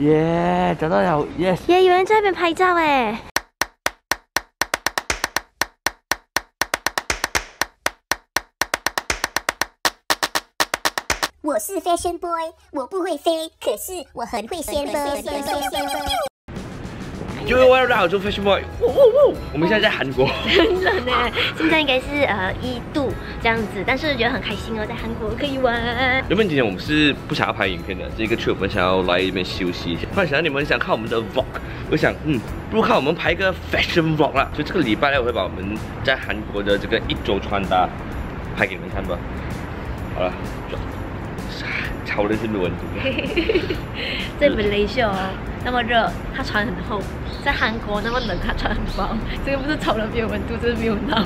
耶，走得又耶！野羊在邊批州誒？我是 Fashion Boy， 我不會飛，可是我很會先飛。 Yo， 大家好，我是 Fashion Boy。我们现在在韩国，真冷呢。现在应该是1度这样子，但是觉得很开心哦，在韩国可以玩。原本今天我们是不想要拍影片的，这个 trip 我们想要来这边休息一下。突然想到你们想看我们的 vlog， 我想不如看我们拍一个 fashion vlog 啦。就这个礼拜呢，我会把我们在韩国的这个1周穿搭拍给你们看吧。好了，超热天的温度，在马来西亚那么热，他穿很厚。 在韩国那么冷，他穿很薄，这个不是超人没有温度，这是没有闹。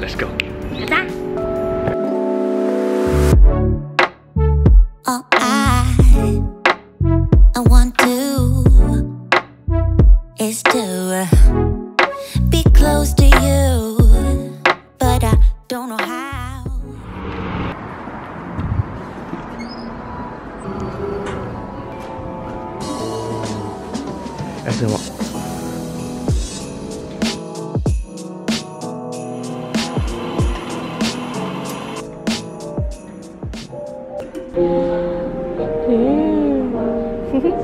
Let's go。走。Oh, I want to is to be close to you, but I don't know how. 哎，什么？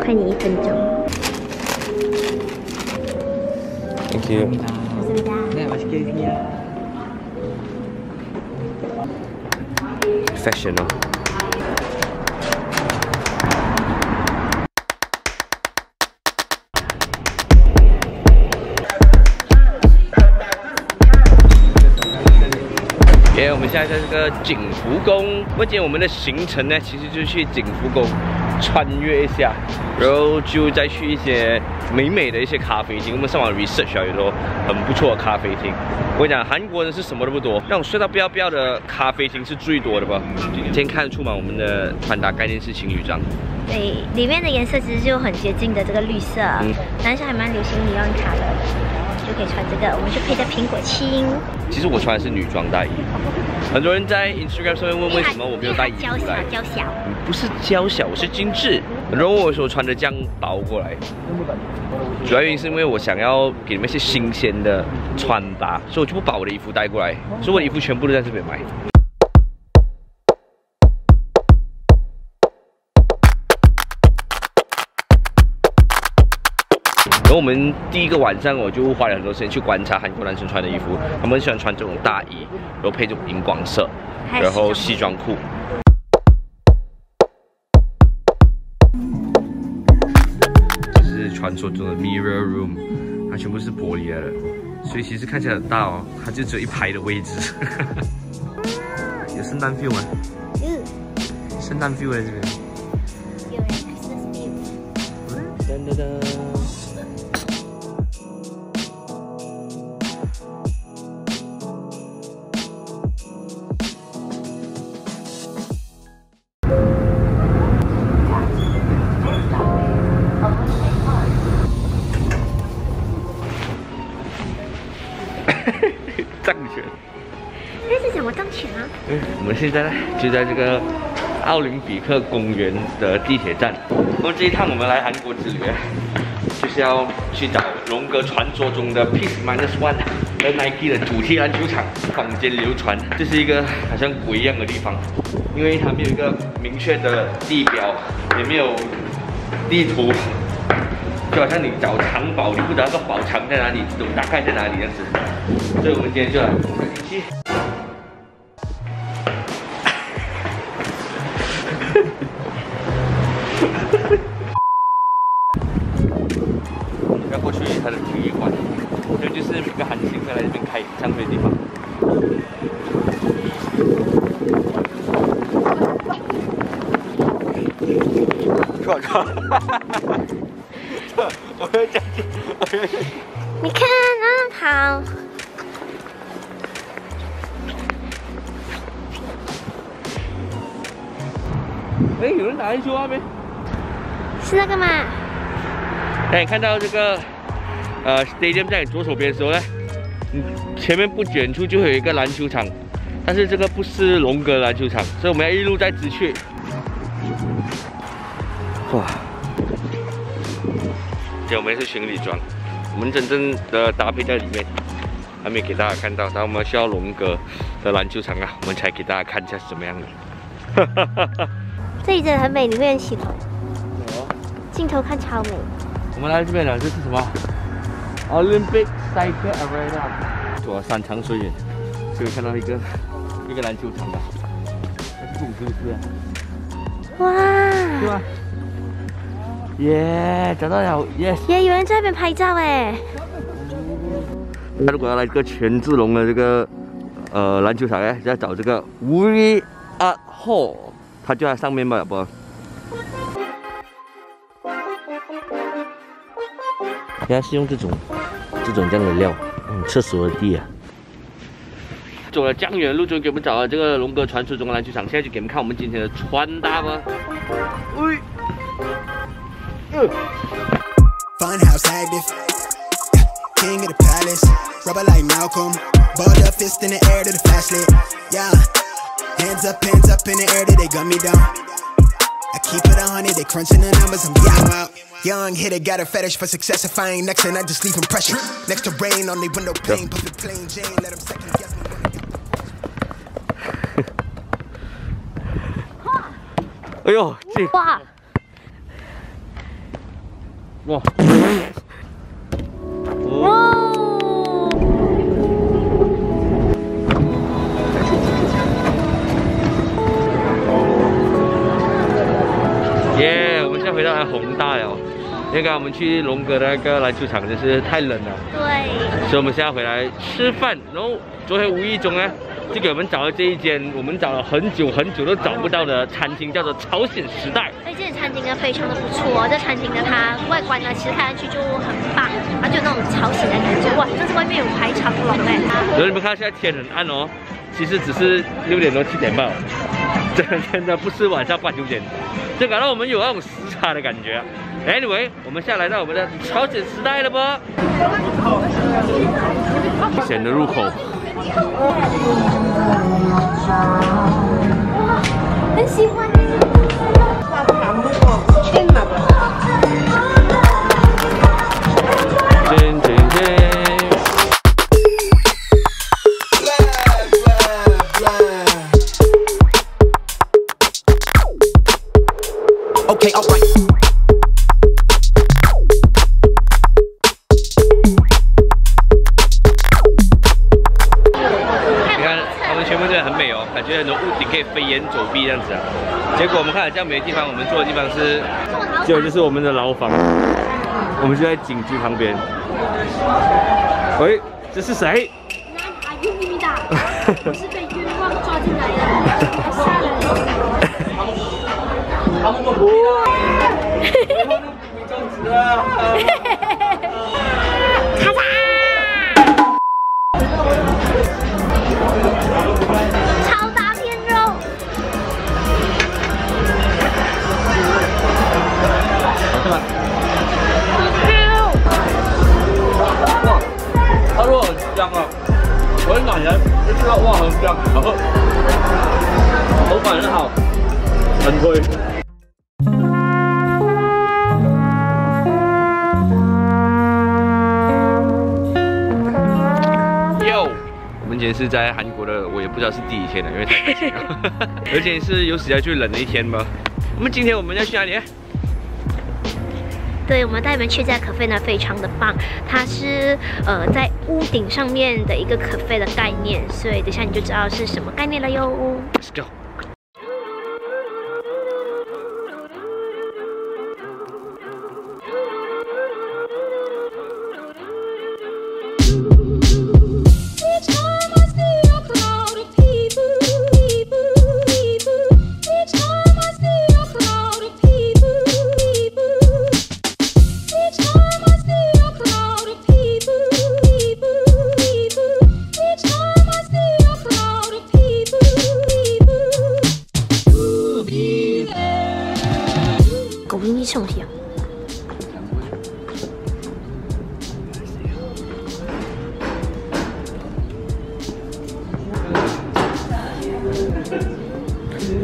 快你1分钟。Thank you。Fashion。 我们现在在这个景福宫，不过今天我们的行程呢，其实就是去景福宫穿越一下，然后就再去一些美的一些咖啡厅。我们上网 research 了，有很多很不错的咖啡厅。我跟你讲，韩国人是什么都不多，让我睡到不要的咖啡厅是最多的吧。今天看得出嘛，我们的穿搭概念是情侣装。对，里面的颜色其实就很接近的这个绿色，男生还蛮流行neon卡的。 就可以穿这个，我们就配的苹果青。其实我穿的是女装大衣，很多人在 Instagram 上面问为什么我没有大衣出来。娇小，不是娇小，我是精致。然后我说穿的这样倒过来，主要原因是因为我想要给你们一些新鲜的穿搭，所以我就不把我的衣服带过来，所以我的衣服全部都在这边买。 然后我们第一个晚上，我就花了很多时间去观察韩国男生穿的衣服，他们喜欢穿这种大衣，然后配这种荧光色，然后西装裤。这是传说中的 mirror room， 它全部是玻璃来的，所以其实看起来很大哦，它就只有1排的位置。有圣诞 feel 吗？圣诞 feel 在这边。有 Christmas feel。噔噔噔。 这是什么政权啊？我们现在呢就在这个奥林匹克公园的地铁站。那么这一趟我们来韩国之旅，就是要去找龙哥传说中的 Peace-1 和 Nike 的主题篮球场。坊间流传这是一个好像鬼一样的地方，因为它没有一个明确的地标，也没有地图，就好像你找藏宝，你不知道那个宝藏在哪里，总大概在哪里这样子。 所以我们今天就来去。要过去他的体育馆，这就是每个韩星会来这边开演唱会的地方。我靠！我要讲，我要讲。你看，他跑。 哎，有人打篮球啊没？是那个吗？哎，看到这个stadium 在你左手边的时候呢，你前面不远处就会有一个篮球场，但是这个不是龙哥篮球场，所以我们要一路再直去。哇，我们是行李装，我们真正的搭配在里面，还没给大家看到。然后我们需要龙哥的篮球场啊，我们才给大家看一下是什么样的。这里真的很美，你没人喜欢？有。镜头看超美。我们来这边了，这是什么 ？Olympic Cycle Arena。哇，山长水远，就看到一个篮球场啊，这种就是啊。哇！对吧？ 耶， 找到了！耶，有人在那边拍照哎。那如果要来一个权志龙的这个篮球场哎，就要找这个Wuri Art Hall， 它就在上面吧，不？它是用这种这样的料，厕所的地啊。走了江远路，终于给我们找了这个龙哥传说中的篮球场，现在就给你们看我们今天的穿搭吧。喂。 Funhouse active, king of the palace, rubber like Malcolm, balled up fist in the air to the flashlight, yeah, hands up in the air, they gun me down, I keep it 100, they crunching the numbers, I'm young out, young hitter, got a fetish for success, if I ain't next and I just leave impression, next to rain, only window pane, put the plain Jane, let him second guess me. 哎呦，这哇！ 哇！哇！耶！我们现在回到宏大了。那个我们去龙哥的那个篮球场真是太冷了。对。所以我们现在回来吃饭，然后昨天无意中呢，就给我们找了这一间我们找了很久都找不到的餐厅，叫做朝鲜时代。 餐厅呢非常的不错哦，这餐厅呢它外观呢其实看上去就很棒，而且有那种朝鲜的感觉。哇，但是外面有排长龙哎。然后你们看现在天很暗哦，其实只是6点多7点半，真的不是晚上8、9点，就感到我们有那种时差的感觉、啊。Anyway， 我们现在来到我们的朝鲜时代了不？朝鲜的入口。哇，很喜欢。 Okay, all right. You can, 他们全部真的很美哦，感觉很多屋顶可以飞檐走壁这样子啊。结果我们看了这样美的地方，我们坐的地方是，结果就是我们的牢房。我们就在警局旁边。喂，这是谁？啊，玉米的，我是被冤枉抓进来的，杀人。 他们不会的，他们不种植啊！咔嚓！超大片肉！好吃吗？好吃！哇，它肉很香啊，很感人，一吃到哇很香，好喝，口感很好，很推。 今天是在韩国的，我也不知道是第一天了，因为太开心了，而且是有史以来最冷的一天嘛。那么今天我们要去哪里？对，我们带你们去这家咖啡呢，非常的棒。它是在屋顶上面的一个咖啡的概念，所以等下你就知道是什么概念了哟。Let's go。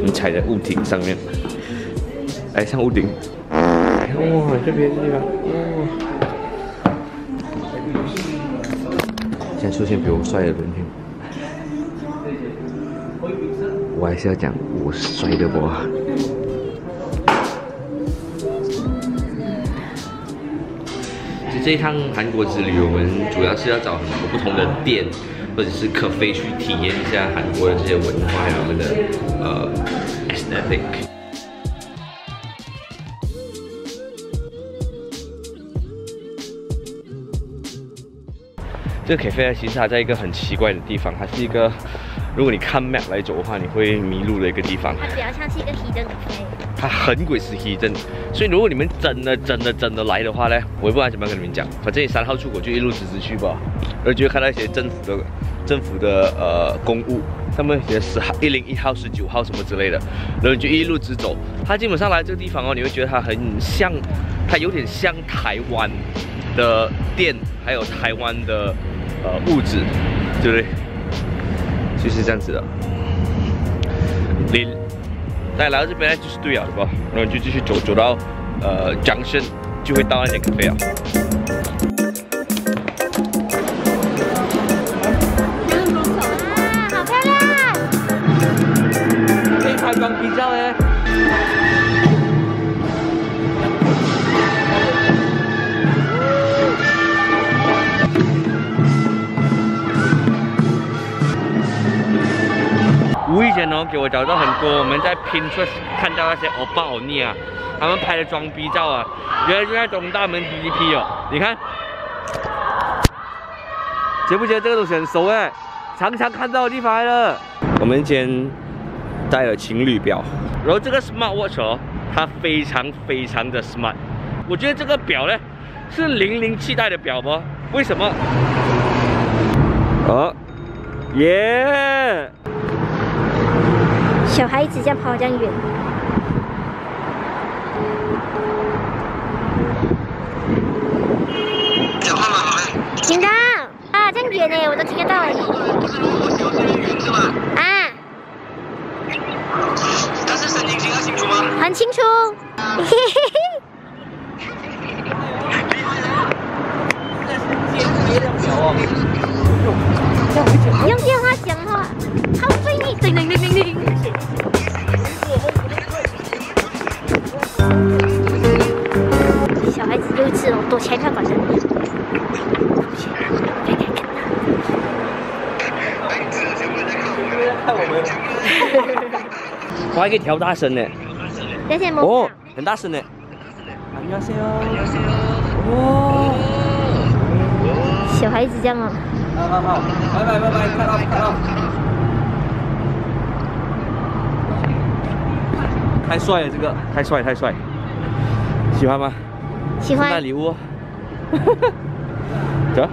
你踩在屋顶上面，来上屋顶。哎呦，这边这地方，现在出现比我帅的人群，我还是要讲我帅的不？这一趟韩国之旅，我们主要是要找很多不同的店或者是咖啡去体验一下韩国的这些文化，还有他们的aesthetic。 这个 cafe 其实它在一个很奇怪的地方，它是一个，如果你看 map 来走的话，你会迷路的一个地方。它比较像是一个 hidden cafe， 它很鬼是 hidden， 所以如果你们真的来的话呢，我也不知道怎么跟你们讲。反正你3号出口就一路直去吧，然后就会看到一些政府的公务，他们写10号、101号、19号什么之类的，然后你就一路直走。它基本上来这个地方哦，你会觉得它很像，它有点像台湾的店，还有台湾的。 物质，对不对？就是这样子的。你来到这边呢，就是对了，是吧？然后就继续走到junction， 就会到那些咖啡了。哇，好漂亮！可以拍光拍照哎。 无意间哦，给我找到很多我们在 Pinterest 看到那些欧巴欧尼啊，他们拍的装逼照啊，原来就在东大门 DDP 哦。你看，觉不觉得这个东西很熟哎？常常看到的地方来了。我们今天带了情侣表，然后这个 Smart Watch 哦，它非常的 smart。我觉得这个表呢是007代的表不？为什么？哦，耶！ 小孩子这样跑这样远，听到啊，这样远呢，我都听得到。啊，但是声音听得清楚吗？很清楚。嘿嘿嘿。用电话讲话，好费力，叮叮。 小孩子幼稚哦，躲起来看晚上。我还可以调大声呢。哦，很大声呢。小孩子这样哦。好，拜拜，看到。 太帅了，这个太帅，喜欢吗？喜欢。圣诞礼物、哦。走。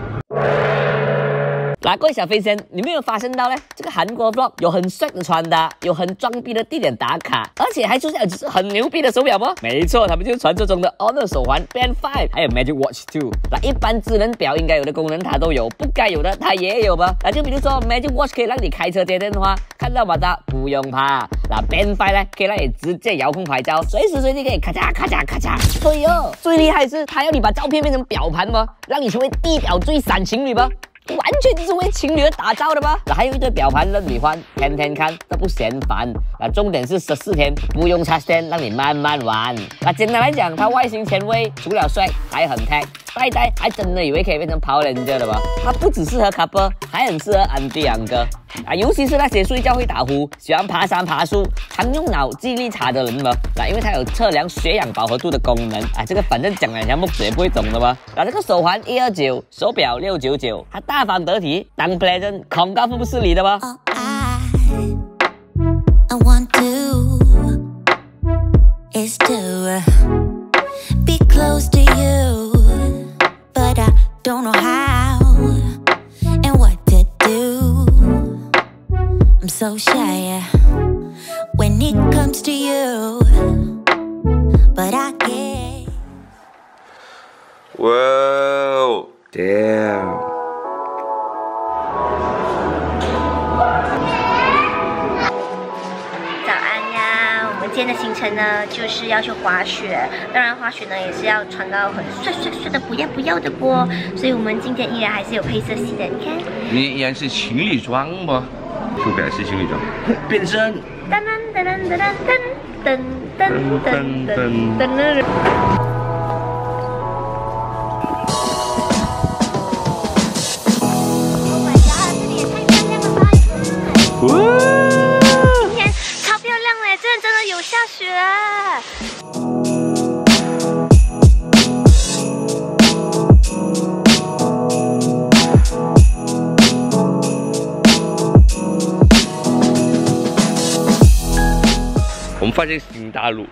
那各位小飞仙，你们有发现到呢？这个韩国 vlog 有很帅的穿搭，有很装逼的地点打卡，而且还出现了很牛逼的手表吗？没错，他们就是传说中的 Honor 手环 Band 5， 还有 Magic Watch 2。那一般智能表应该有的功能它都有，不该有的它也有吧？那就比如说 Magic Watch 可以让你开车接电话，看到马达不用怕。 那 Band 5呢，可以让你直接遥控拍照，随时随地可以咔嚓咔嚓咔嚓。所以哦，最厉害的是它要你把照片变成表盘吗？让你成为地表最闪情侣吗？完全就是为情侣而打造的吧？那还有一堆表盘任你换，天天看都不嫌烦。那重点是14天不用插线，让你慢慢玩。那简单来讲，它外形前卫，除了帅还很 tech， 戴一戴还真的以为可以变成Power Ranger的吧？它不只适合 couple， 还很适合安哥。 啊，尤其是那些睡觉会打呼、喜欢爬山爬树、常用脑记忆力差的人们，那、因为它有测量血氧饱和度的功能啊，这个反正讲了人家木子也不会懂的嘛。那、这个手环129，手表699，它大方得体，当 pleasant， 广告不是你的吗？ Oh, I want to is to be close to you, but I don't know how and what to do. I'm so shy when it comes to you, but I can't. Whoa, damn. Good morning, 天的行程呢，就是要去滑雪。当然，滑雪呢也是要穿到很帅的不要的哦。所以我们今天依然还是有配色系的，你看。你依然是情侣装吗？不改是情侣装。变身。噔噔噔噔噔噔噔噔噔噔。 下雪！我们发现新大陆，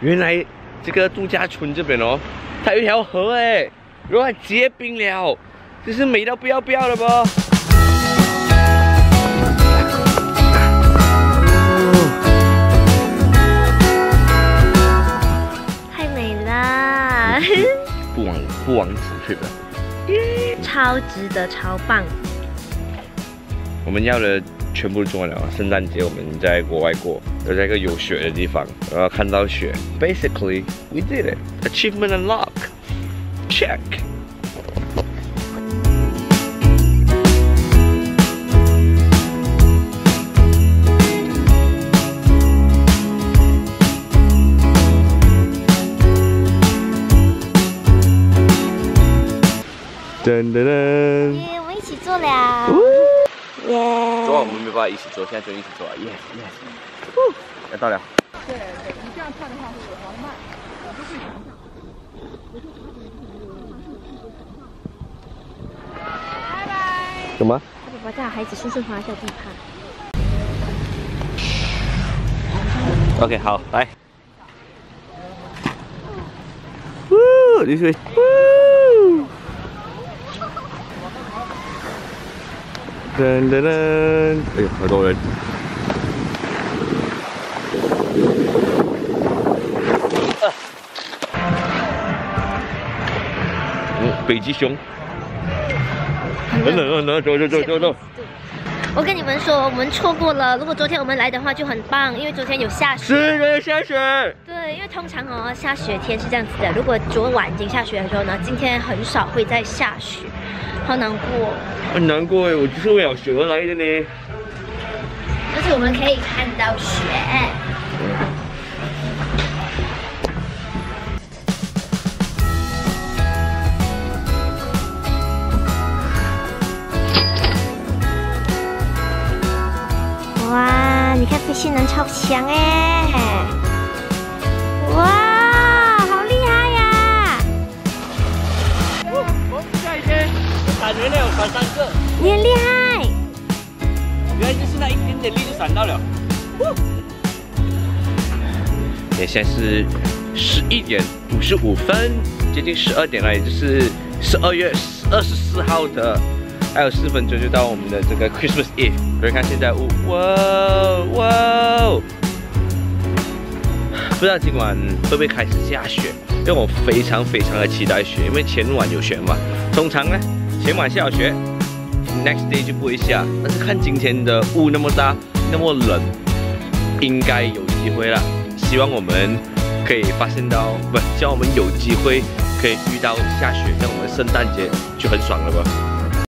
原来这个度假村这边哦，它有一条河哎，然后它结冰了，真是美到不要了不？ 不枉此去吧，超值得，超棒！我们要的全部做了。圣诞节我们在国外过，又在一个有雪的地方，然后看到雪。Basically, we did it. Achievement unlock. Check. 噔噔噔！耶，我们一起做了。耶！昨晚我们没办法一起做，现在就一起做。耶！要到了。对，你这样看的话会往慢。拜拜。什么？我带孩子顺滑下地毯。OK， 好，来。呜，流水。 噔噔噔！哎呦，好多人！北极熊！等，走！我跟你们说，我们错过了。如果昨天我们来的话，就很棒，因为昨天有下雪。是的，下雪。对，因为通常哦，下雪天是这样子的。如果昨晚已经下雪的时候呢，今天很少会再下雪。 好难过，很难过哎！我就是为了雪而来的呢。但是我们可以看到雪。哇，你看飞行人超强哎！哇。 原来有闪三个，你很厉害。原来就是那一点点力就闪到了。也现在是11:55，接近12点了，也就是12月24号的，还有4分钟就到我们的这个 Christmas Eve。你看现在，哇！不知道今晚会不会开始下雪，因为我非常的期待雪，因为前晚有雪嘛，通常呢。 前晚下雪 ，next day 就不会下，但是看今天的雾那么大，那么冷，应该有机会了。希望我们可以发现到，希望我们有机会可以遇到下雪，像我们圣诞节就很爽了吧。